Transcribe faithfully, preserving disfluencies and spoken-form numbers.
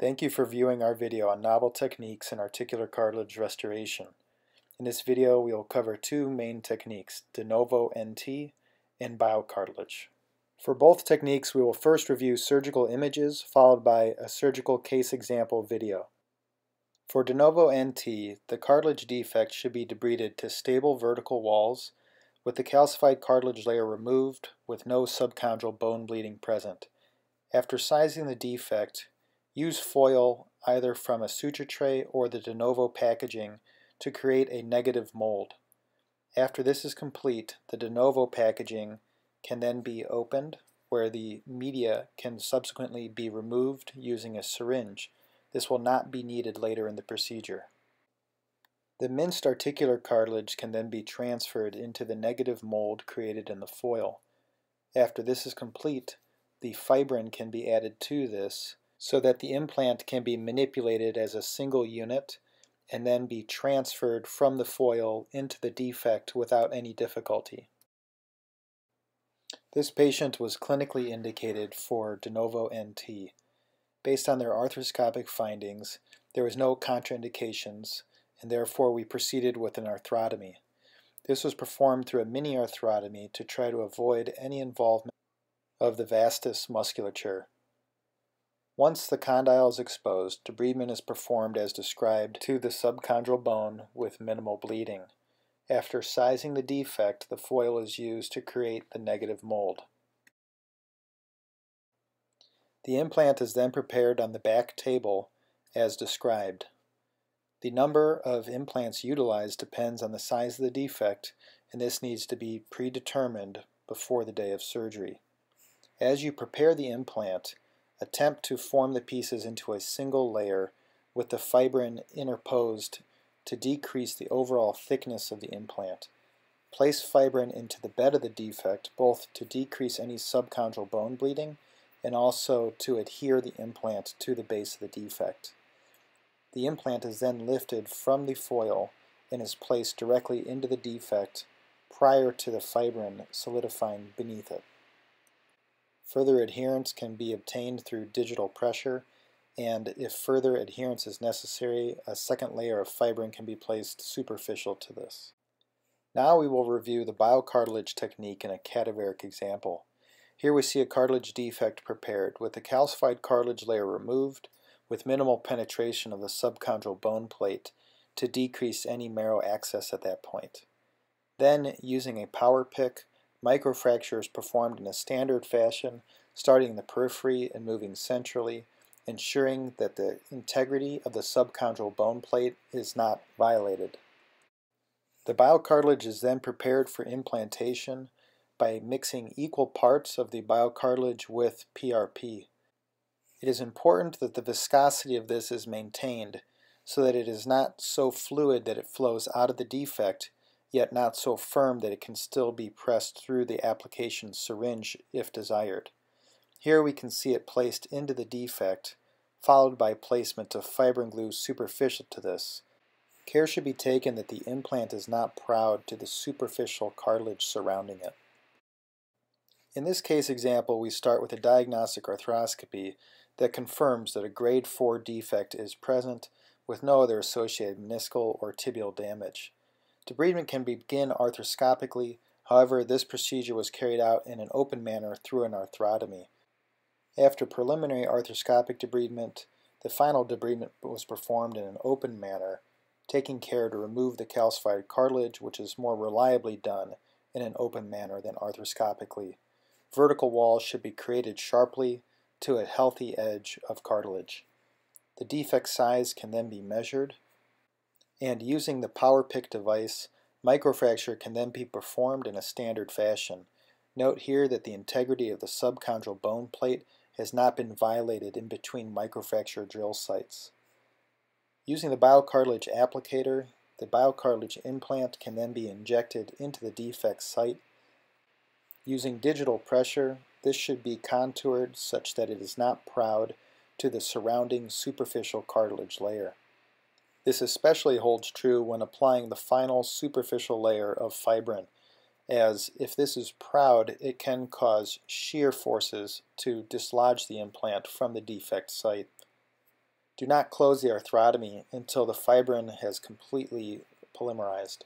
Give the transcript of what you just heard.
Thank you for viewing our video on novel techniques in articular cartilage restoration. In this video, we will cover two main techniques, de novo N T and biocartilage. For both techniques, we will first review surgical images, followed by a surgical case example video. For de novo N T, the cartilage defect should be debrided to stable vertical walls with the calcified cartilage layer removed with no subchondral bone bleeding present. After sizing the defect, use foil either from a suture tray or the de novo packaging to create a negative mold. After this is complete, the de novo packaging can then be opened where the media can subsequently be removed using a syringe. This will not be needed later in the procedure. The minced articular cartilage can then be transferred into the negative mold created in the foil. After this is complete, the fibrin can be added to this so that the implant can be manipulated as a single unit and then be transferred from the foil into the defect without any difficulty. This patient was clinically indicated for de novo N T. Based on their arthroscopic findings, there was no contraindications, and therefore we proceeded with an arthrotomy. This was performed through a mini arthrotomy to try to avoid any involvement of the vastus musculature. Once the condyle is exposed, debridement is performed as described to the subchondral bone with minimal bleeding. After sizing the defect, the foil is used to create the negative mold. The implant is then prepared on the back table as described. The number of implants utilized depends on the size of the defect, and this needs to be predetermined before the day of surgery. As you prepare the implant, attempt to form the pieces into a single layer with the fibrin interposed to decrease the overall thickness of the implant. Place fibrin into the bed of the defect, both to decrease any subchondral bone bleeding and also to adhere the implant to the base of the defect. The implant is then lifted from the foil and is placed directly into the defect prior to the fibrin solidifying beneath it. Further adherence can be obtained through digital pressure, and if further adherence is necessary, a second layer of fibrin can be placed superficial to this. Now we will review the biocartilage technique in a cadaveric example. Here we see a cartilage defect prepared with the calcified cartilage layer removed with minimal penetration of the subchondral bone plate to decrease any marrow access at that point. Then, using a PowerPick, microfracture is performed in a standard fashion, starting in the periphery and moving centrally, ensuring that the integrity of the subchondral bone plate is not violated. The biocartilage is then prepared for implantation by mixing equal parts of the biocartilage with P R P. It is important that the viscosity of this is maintained so that it is not so fluid that it flows out of the defect, yet not so firm that it can still be pressed through the application syringe if desired. Here we can see it placed into the defect, followed by placement of fibrin glue superficial to this. Care should be taken that the implant is not proud to the superficial cartilage surrounding it. In this case example, we start with a diagnostic arthroscopy that confirms that a grade four defect is present with no other associated meniscal or tibial damage. Debridement can begin arthroscopically, however, this procedure was carried out in an open manner through an arthrotomy. After preliminary arthroscopic debridement, the final debridement was performed in an open manner, taking care to remove the calcified cartilage, which is more reliably done in an open manner than arthroscopically. Vertical walls should be created sharply to a healthy edge of cartilage. The defect size can then be measured, and using the PowerPick device, microfracture can then be performed in a standard fashion. Note here that the integrity of the subchondral bone plate has not been violated in between microfracture drill sites. Using the biocartilage applicator, the biocartilage implant can then be injected into the defect site. Using digital pressure, this should be contoured such that it is not proud to the surrounding superficial cartilage layer. This especially holds true when applying the final superficial layer of fibrin, as if this is proud, it can cause shear forces to dislodge the implant from the defect site. Do not close the arthrotomy until the fibrin has completely polymerized.